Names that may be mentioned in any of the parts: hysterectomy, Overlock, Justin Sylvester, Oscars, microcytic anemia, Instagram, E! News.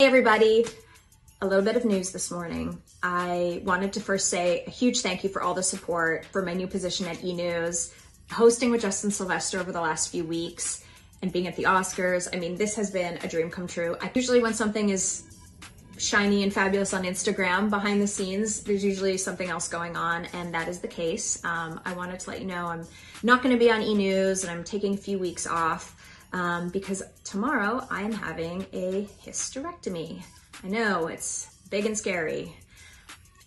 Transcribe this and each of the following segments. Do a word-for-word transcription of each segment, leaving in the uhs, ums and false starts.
Hey everybody, a little bit of news this morning. I wanted to first say a huge thank you for all the support for my new position at E! News, hosting with Justin Sylvester over the last few weeks and being at the Oscars. I mean, this has been a dream come true. I, usually when something is shiny and fabulous on Instagram behind the scenes, there's usually something else going on, and that is the case. Um, I wanted to let you know I'm not gonna be on E! News and I'm taking a few weeks off. Um, because tomorrow I'm having a hysterectomy. I know, it's big and scary.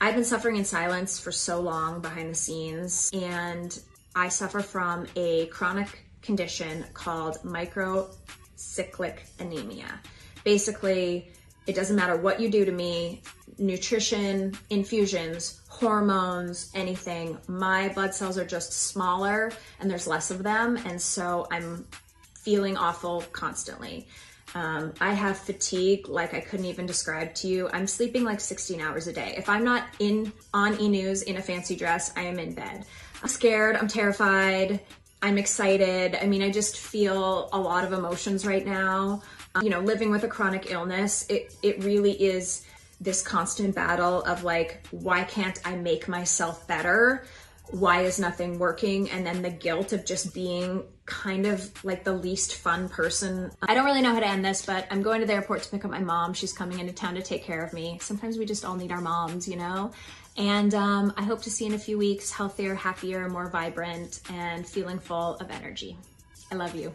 I've been suffering in silence for so long behind the scenes, and I suffer from a chronic condition called microcytic anemia. Basically, it doesn't matter what you do to me, nutrition, infusions, hormones, anything, my blood cells are just smaller and there's less of them, and so I'm feeling awful constantly. Um, I have fatigue like I couldn't even describe to you. I'm sleeping like sixteen hours a day. If I'm not in on E! News in a fancy dress, I am in bed. I'm scared, I'm terrified, I'm excited. I mean, I just feel a lot of emotions right now. Um, you know, living with a chronic illness, it, it really is this constant battle of like, why can't I make myself better? Why is nothing working? And then the guilt of just being kind of like the least fun person. I don't really know how to end this, but I'm going to the airport to pick up my mom. She's coming into town to take care of me. Sometimes we just all need our moms, you know? And um, I hope to see in a few weeks healthier, happier, more vibrant, and feeling full of energy. I love you.